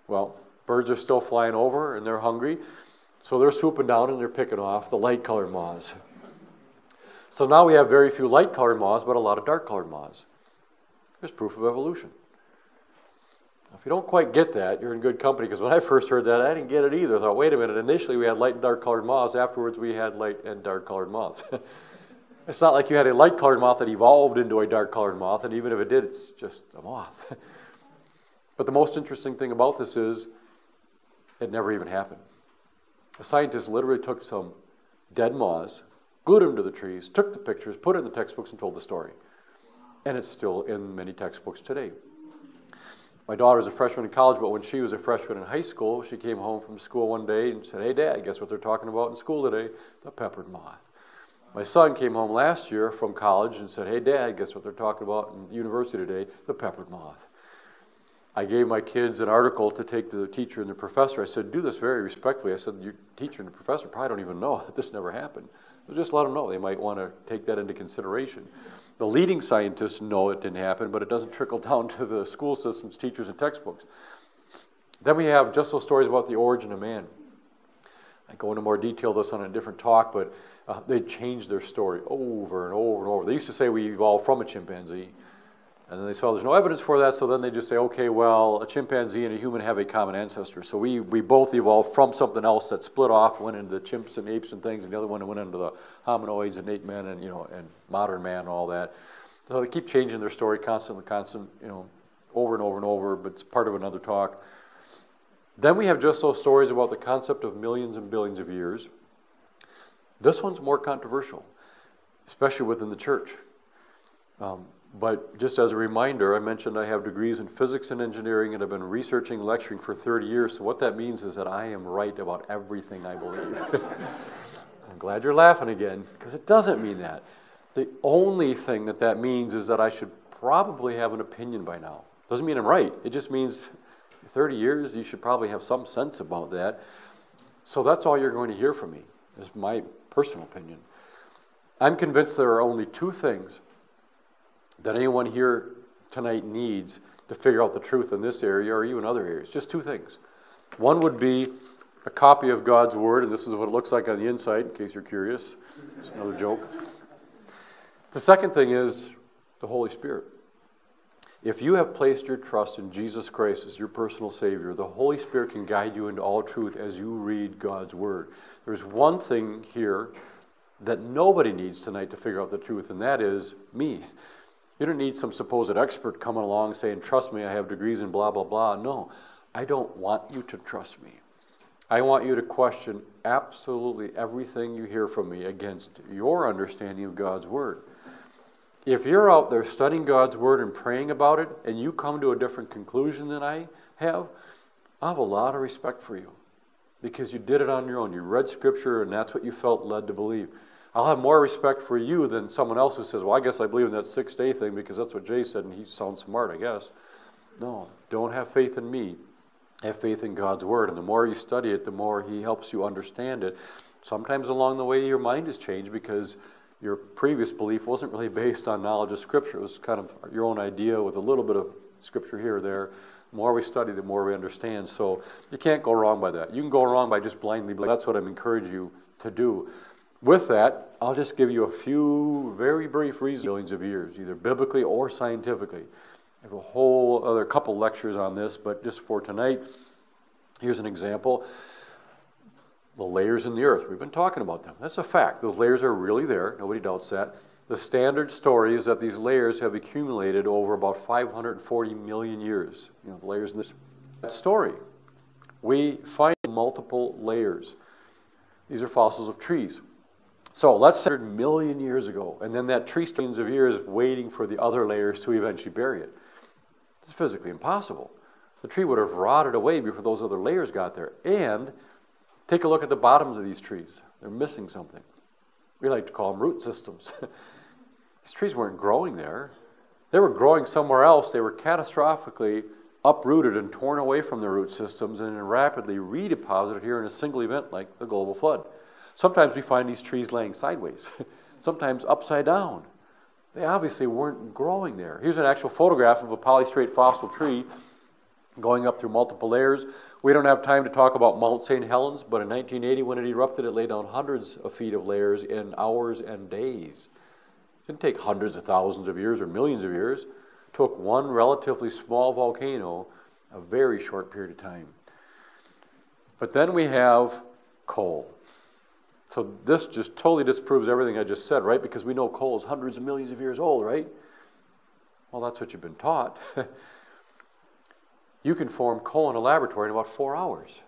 Well, birds are still flying over, and they're hungry. So they're swooping down, and they're picking off the light-colored moths. So now we have very few light-colored moths, but a lot of dark-colored moths. There's proof of evolution. Now, if you don't quite get that, you're in good company, because when I first heard that, I didn't get it either. I thought, wait a minute, initially we had light and dark-colored moths. Afterwards, we had light and dark-colored moths. It's not like you had a light-colored moth that evolved into a dark-colored moth, and even if it did, it's just a moth. But the most interesting thing about this is it never even happened. A scientist literally took some dead moths, glued them to the trees, took the pictures, put it in the textbooks, and told the story. And it's still in many textbooks today. My daughter's a freshman in college, but when she was a freshman in high school, she came home from school one day and said, "Hey, Dad, guess what they're talking about in school today? The peppered moth." My son came home last year from college and said, "Hey, Dad, guess what they're talking about in university today? The peppered moth." I gave my kids an article to take to the teacher and the professor. I said, do this very respectfully. I said, your teacher and the professor probably don't even know that this never happened. So just let them know. They might want to take that into consideration. The leading scientists know it didn't happen, but it doesn't trickle down to the school systems, teachers, and textbooks. Then we have just those stories about the origin of man. I go into more detail this on a different talk, but they changed their story over and over and over. They used to say we evolved from a chimpanzee. And then they saw there's no evidence for that, so then they just say, okay, well, a chimpanzee and a human have a common ancestor. So we both evolved from something else that split off, went into the chimps and apes and things, and the other one went into the hominoids and ape men and, you know, and modern man and all that. So they keep changing their story constantly, over and over and over, but it's part of another talk. Then we have just those stories about the concept of millions and billions of years. This one's more controversial, especially within the church. But just as a reminder, I mentioned I have degrees in physics and engineering, and I've been researching, lecturing for 30 years. So what that means is that I am right about everything I believe. I'm glad you're laughing again, because it doesn't mean that. The only thing that that means is that I should probably have an opinion by now. Doesn't mean I'm right. It just means 30 years, you should probably have some sense about that. So that's all you're going to hear from me, is my personal opinion. I'm convinced there are only two things that anyone here tonight needs to figure out the truth in this area or even other areas. Just two things. One would be a copy of God's Word, and this is what it looks like on the inside, in case you're curious. It's another joke. The second thing is the Holy Spirit. If you have placed your trust in Jesus Christ as your personal Savior, the Holy Spirit can guide you into all truth as you read God's Word. There's one thing here that nobody needs tonight to figure out the truth, and that is me. You don't need some supposed expert coming along saying, trust me, I have degrees in blah, blah, blah. No, I don't want you to trust me. I want you to question absolutely everything you hear from me against your understanding of God's Word. If you're out there studying God's Word and praying about it, and you come to a different conclusion than I have a lot of respect for you, because you did it on your own. You read Scripture, and that's what you felt led to believe. I'll have more respect for you than someone else who says, well, I guess I believe in that six-day thing because that's what Jay said, and he sounds smart, I guess. No, don't have faith in me. Have faith in God's Word, and the more you study it, the more He helps you understand it. Sometimes along the way, your mind is changed because your previous belief wasn't really based on knowledge of Scripture. It was kind of your own idea with a little bit of Scripture here or there. The more we study, the more we understand. So you can't go wrong by that. You can go wrong by just blindly believing. That's what I'm encouraging you to do. With that, I'll just give you a few very brief reasons. Millions of years, either biblically or scientifically. I have a whole other couple lectures on this, but just for tonight, here's an example. The layers in the earth, we've been talking about them. That's a fact. Those layers are really there. Nobody doubts that. The standard story is that these layers have accumulated over about 540 million years. You know, the layers in this story. We find multiple layers. These are fossils of trees. So let's say 100 million years ago, and then that tree millions of years waiting for the other layers to eventually bury it. It's physically impossible. The tree would have rotted away before those other layers got there. And take a look at the bottoms of these trees. They're missing something. We like to call them root systems. These trees weren't growing there. They were growing somewhere else. They were catastrophically uprooted and torn away from their root systems and then rapidly redeposited here in a single event like the global flood. Sometimes we find these trees laying sideways, sometimes upside down. They obviously weren't growing there. Here's an actual photograph of a polystrate fossil tree going up through multiple layers. We don't have time to talk about Mount St. Helens, but in 1980, when it erupted, it laid down hundreds of feet of layers in hours and days. It didn't take hundreds of thousands of years or millions of years. It took one relatively small volcano a very short period of time. But then we have coal. So this just totally disproves everything I just said, right? Because we know coal is hundreds of millions of years old, right? Well, that's what you've been taught. You can form coal in a laboratory in about 4 hours.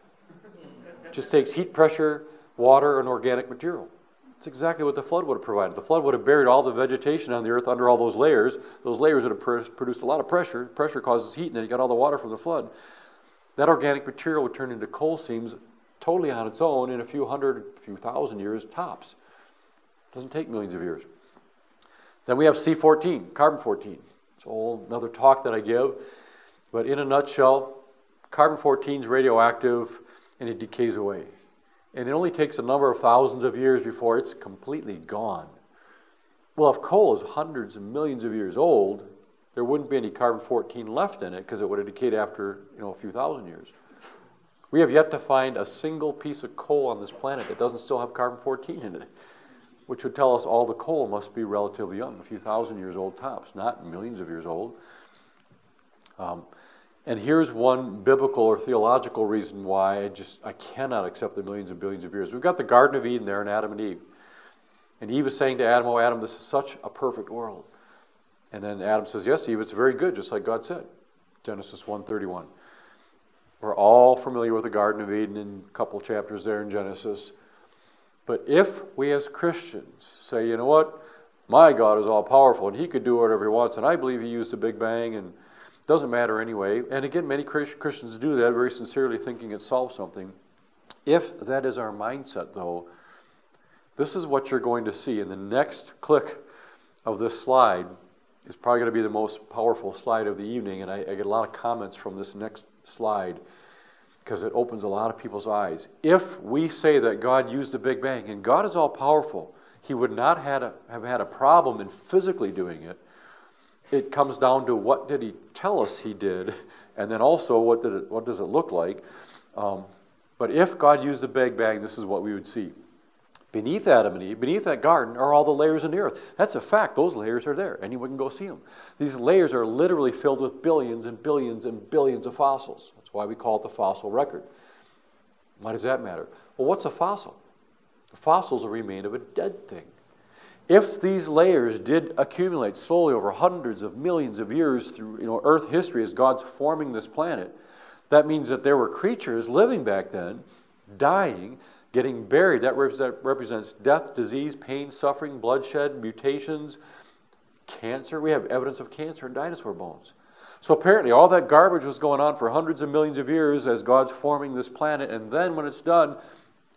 It just takes heat, pressure, water, and organic material. That's exactly what the flood would have provided. The flood would have buried all the vegetation on the earth under all those layers. Those layers would have produced a lot of pressure. Pressure causes heat, and then you got all the water from the flood. That organic material would turn into coal seams totally on its own in a few hundred, a few thousand years tops. It doesn't take millions of years. Then we have C14, carbon-14. It's all another talk that I give. But in a nutshell, carbon-14 is radioactive, and it decays away. And it only takes a number of thousands of years before it's completely gone. Well, if coal is hundreds of millions of years old, there wouldn't be any carbon-14 left in it because it would have decayed after a few thousand years. We have yet to find a single piece of coal on this planet that doesn't still have carbon-14 in it, which would tell us all the coal must be relatively young, a few thousand years old tops, not millions of years old. And here's one biblical or theological reason why I cannot accept the millions and billions of years. We've got the Garden of Eden there and Adam and Eve. And Eve is saying to Adam, oh, Adam, this is such a perfect world. And then Adam says, yes, Eve, it's very good, just like God said. Genesis 1:31. We're all familiar with the Garden of Eden in a couple chapters there in Genesis. But if we as Christians say, you know what, my God is all powerful and he could do whatever he wants, and I believe he used the Big Bang and it doesn't matter anyway. And again, many Christians do that very sincerely, thinking it solves something. If that is our mindset, though, this is what you're going to see in the next click of this slide. Is probably going to be the most powerful slide of the evening, and I get a lot of comments from this next slide because it opens a lot of people's eyes. If we say that God used the Big Bang, and God is all-powerful, he would not have had a problem in physically doing it. It comes down to what did he tell us he did, and then also what does it look like. But if God used the Big Bang, this is what we would see. Beneath Adam and Eve, beneath that garden, are all the layers in the earth. That's a fact. Those layers are there. Anyone can go see them. These layers are literally filled with billions and billions and billions of fossils. That's why we call it the fossil record. Why does that matter? Well, what's a fossil? A fossil is a remain of a dead thing. If these layers did accumulate solely over hundreds of millions of years through Earth history as God's forming this planet, that means that there were creatures living back then, dying, getting buried. That represents death, disease, pain, suffering, bloodshed, mutations, cancer. We have evidence of cancer in dinosaur bones. So apparently all that garbage was going on for hundreds of millions of years as God's forming this planet, and then when it's done,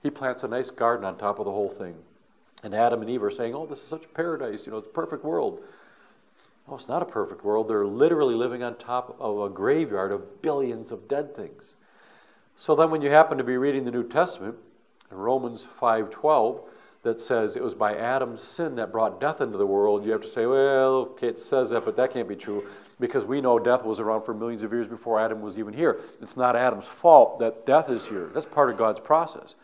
he plants a nice garden on top of the whole thing. And Adam and Eve are saying, oh, this is such a paradise, it's a perfect world. No, it's not a perfect world. They're literally living on top of a graveyard of billions of dead things. So then when you happen to be reading the New Testament, in Romans 5:12, that says it was by Adam's sin that brought death into the world, you have to say, well, okay, it says that, but that can't be true, because we know death was around for millions of years before Adam was even here. It's not Adam's fault that death is here. That's part of God's process.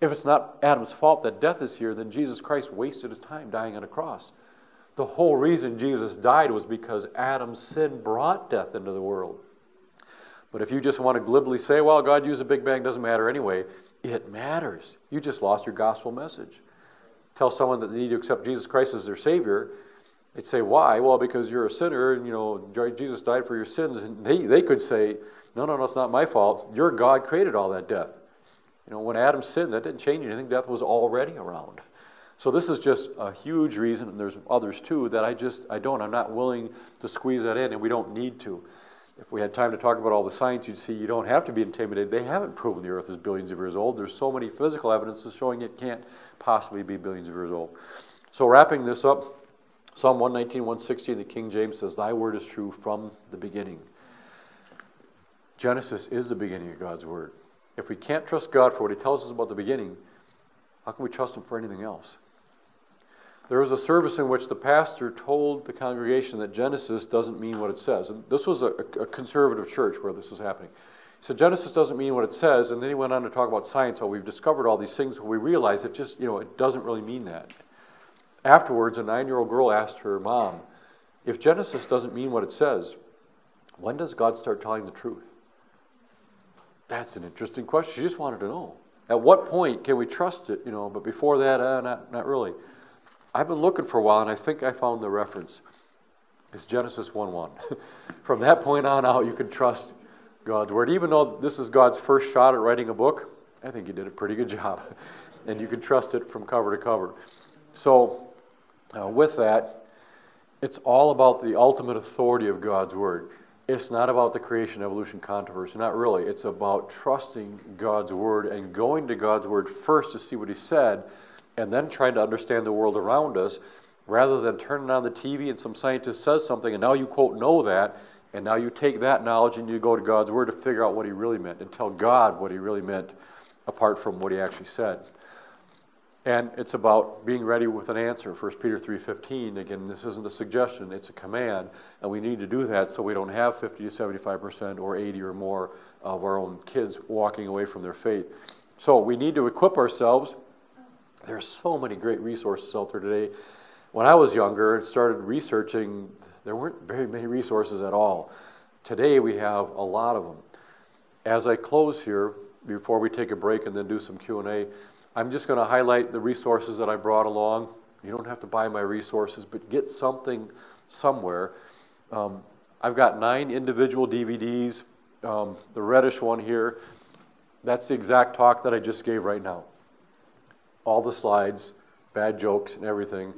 If it's not Adam's fault that death is here, then Jesus Christ wasted his time dying on a cross. The whole reason Jesus died was because Adam's sin brought death into the world. But if you just want to glibly say, well, God used the Big Bang, doesn't matter anyway, it matters. You just lost your gospel message. Tell someone that they need to accept Jesus Christ as their Savior. They'd say, why? Well, because you're a sinner, and Jesus died for your sins. And they could say, no, it's not my fault. Your God created all that death. When Adam sinned, that didn't change anything. Death was already around. So this is just a huge reason, and there's others too, that I'm not willing to squeeze that in, and we don't need to. If we had time to talk about all the science, you'd see you don't have to be intimidated. They haven't proven the Earth is billions of years old. There's so many physical evidences showing it can't possibly be billions of years old. So wrapping this up, Psalm 119, 160 in the King James says, thy word is true from the beginning. Genesis is the beginning of God's word. If we can't trust God for what he tells us about the beginning, how can we trust him for anything else? There was a service in which the pastor told the congregation that Genesis doesn't mean what it says. And this was a conservative church where this was happening. He said, Genesis doesn't mean what it says, and then he went on to talk about science, how we've discovered all these things, but we realize it just, it doesn't really mean that. Afterwards, a 9-year-old girl asked her mom, if Genesis doesn't mean what it says, when does God start telling the truth? That's an interesting question. She just wanted to know. At what point can we trust it, but before that, not really. I've been looking for a while, and I think I found the reference. It's Genesis 1:1. From that point on out, you can trust God's word. Even though this is God's first shot at writing a book, I think he did a pretty good job. And you can trust it from cover to cover. So with that, it's all about the ultimate authority of God's word. It's not about the creation-evolution controversy, not really. It's about trusting God's word and going to God's word first to see what he said, and then trying to understand the world around us, rather than turning on the TV and some scientist says something and now you, quote, know that, and now you take that knowledge and you go to God's word to figure out what he really meant and tell God what he really meant apart from what he actually said. And it's about being ready with an answer. 1 Peter 3:15, again, this isn't a suggestion, it's a command, and we need to do that so we don't have 50 to 75% or 80 or more of our own kids walking away from their faith. So we need to equip ourselves. There's so many great resources out there today. When I was younger and started researching, there weren't very many resources at all. Today we have a lot of them. As I close here, before we take a break and then do some Q&A, I'm just going to highlight the resources that I brought along. You don't have to buy my resources, but get something somewhere. I've got 9 individual DVDs. the reddish one here, that's the exact talk that I just gave right now. All the slides, bad jokes and everything.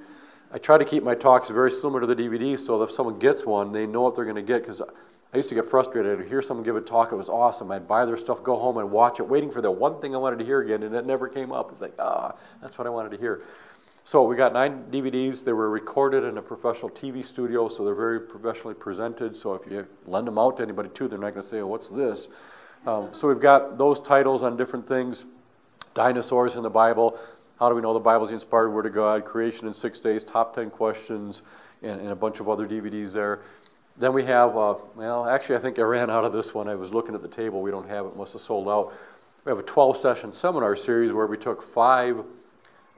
I try to keep my talks very similar to the DVD so that if someone gets one, they know what they're going to get, because I used to get frustrated. I'd hear someone give a talk, it was awesome. I'd buy their stuff, go home and watch it, waiting for the one thing I wanted to hear again, and it never came up. It's like, that's what I wanted to hear. So we got 9 DVDs. They were recorded in a professional TV studio, so they're very professionally presented. So if you lend them out to anybody, too, they're not going to say, oh, what's this? So we've got those titles on different things. Dinosaurs in the Bible. How do we know the Bible is the inspired word of God? Creation in 6 days, top 10 questions, and a bunch of other DVDs there. Then we have, well, actually I think I ran out of this one. I was looking at the table. We don't have it. Must have sold out. We have a 12-session seminar series where we took 5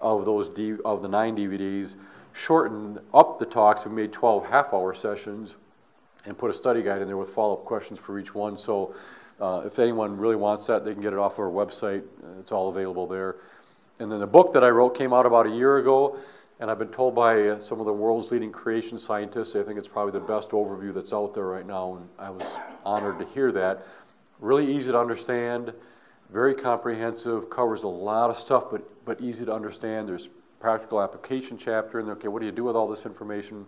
of those of the 9 DVDs, shortened up the talks. We made 12 half-hour sessions and put a study guide in there with follow-up questions for each one. So if anyone really wants that, they can get it off our website. It's all available there. And then the book that I wrote came out about a year ago, and I've been told by some of the world's leading creation scientists, I think it's probably the best overview that's out there right now, and I was honored to hear that. Really easy to understand, very comprehensive, covers a lot of stuff, but easy to understand. There's practical application chapter, and okay, what do you do with all this information?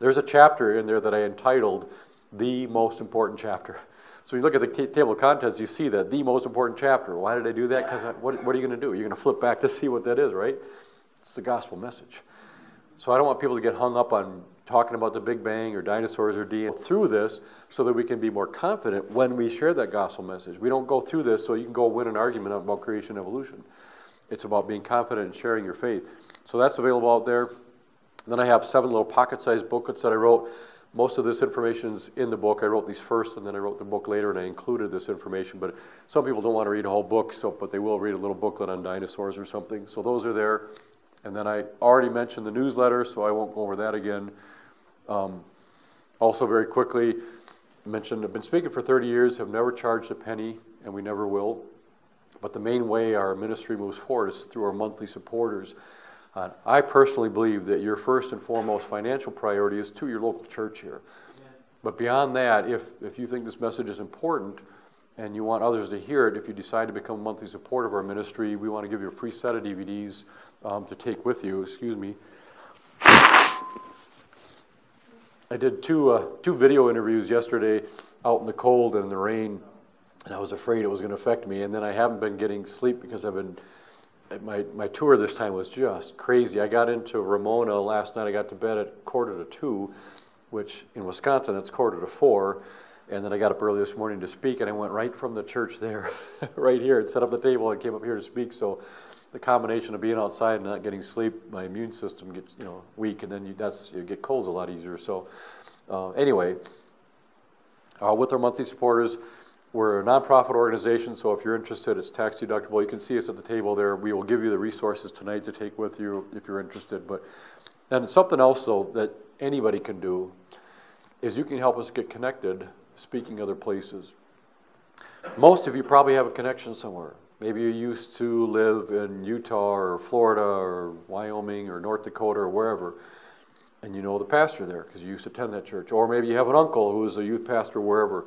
There's a chapter in there that I entitled, The Most Important Chapter. So you look at the table of contents, you see that, the most important chapter. Why did I do that? Because what are you going to do? You're going to flip back to see what that is, right? It's the gospel message. So I don't want people to get hung up on talking about the Big Bang or dinosaurs or DNA through this so that we can be more confident when we share that gospel message. We don't go through this so you can go win an argument about creation and evolution. It's about being confident and sharing your faith. So that's available out there. Then I have 7 little pocket-sized booklets that I wrote. Most of this information's in the book. I wrote these first, and then I wrote the book later, and I included this information. But some people don't want to read a whole book, but they will read a little booklet on dinosaurs or something. So those are there. And then I already mentioned the newsletter, so I won't go over that again. Also, very quickly, I mentioned I've been speaking for 30 years, have never charged a penny, and we never will. But the main way our ministry moves forward is through our monthly supporters. I personally believe that your first and foremost financial priority is to your local church here. Yeah. But beyond that, if you think this message is important and you want others to hear it, if you decide to become a monthly supporter of our ministry, we want to give you a free set of DVDs to take with you. Excuse me. I did two video interviews yesterday out in the cold and in the rain, and I was afraid it was going to affect me. And then I haven't been getting sleep because I've been... My tour this time was just crazy. I got into Ramona last night. I got to bed at 1:45, which in Wisconsin, it's 3:45. And then I got up early this morning to speak, and I went right from the church there, right here, and set up the table and came up here to speak. So the combination of being outside and not getting sleep, my immune system gets weak, and then you get colds a lot easier. So anyway, with our monthly supporters, we're a nonprofit organization, so if you're interested, it's tax deductible. You can see us at the table there. We will give you the resources tonight to take with you if you're interested. And something else, though, that anybody can do is you can help us get connected speaking other places. Most of you probably have a connection somewhere. Maybe you used to live in Utah or Florida or Wyoming or North Dakota or wherever, and you know the pastor there because you used to attend that church. Or maybe you have an uncle who is a youth pastor wherever.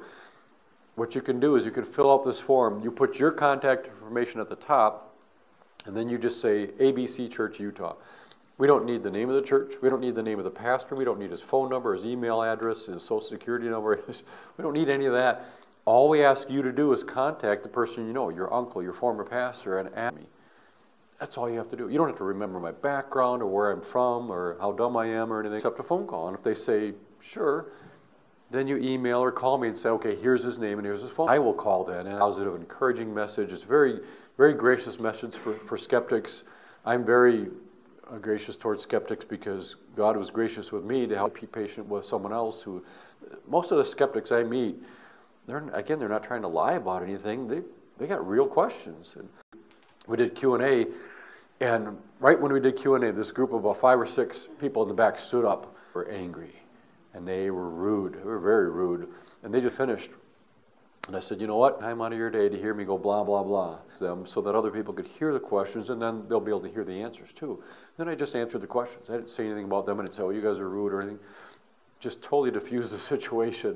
What you can do is you can fill out this form. You put your contact information at the top, and then you just say ABC Church Utah. We don't need the name of the church. We don't need the name of the pastor. We don't need his phone number, his email address, his social security number. We don't need any of that. All we ask you to do is contact the person you know, your uncle, your former pastor, and ask me. That's all you have to do. You don't have to remember my background or where I'm from or how dumb I am or anything except a phone call. And if they say, sure, then you email or call me and say, okay, here's his name and here's his phone. I will call that a positive, encouraging message. It's a very, very gracious message for skeptics. I'm very gracious towards skeptics because God was gracious with me to help be patient with someone else who, most of the skeptics I meet, they're not trying to lie about anything. They got real questions. And we did Q&A, and right when we did Q&A, this group of about 5 or 6 people in the back stood up, were angry. And they were rude. They were very rude. And they just finished. And I said, you know what? Time out of your day to hear me go blah, blah, blah to them so that other people could hear the questions, and then they'll be able to hear the answers, too. And then I just answered the questions. I didn't say anything about them. I didn't say, oh, you guys are rude or anything. Just totally diffused the situation.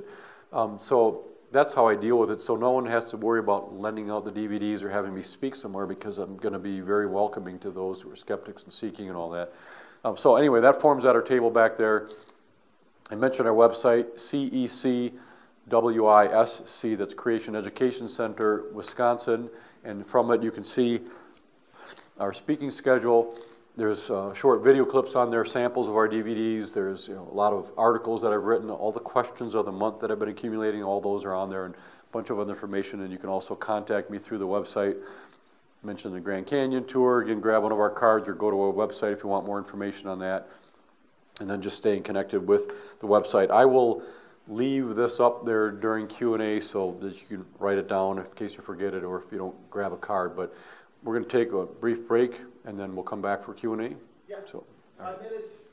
So that's how I deal with it, so no one has to worry about lending out the DVDs or having me speak somewhere, because I'm going to be very welcoming to those who are skeptics and seeking and all that. So anyway, that form's at our table back there. I mentioned our website, CECWISC, that's Creation Education Center, Wisconsin, and from it you can see our speaking schedule. There's short video clips on there, samples of our DVDs. There's a lot of articles that I've written, all the questions of the month that I've been accumulating, all those are on there, and a bunch of other information. And you can also contact me through the website. I mentioned the Grand Canyon tour. Again, grab one of our cards or go to our website if you want more information on that. And then just staying connected with the website. I will leave this up there during Q&A so that you can write it down in case you forget it or if you don't grab a card. But we're going to take a brief break, and then we'll come back for Q&A. Yeah, so, all right. 5 minutes.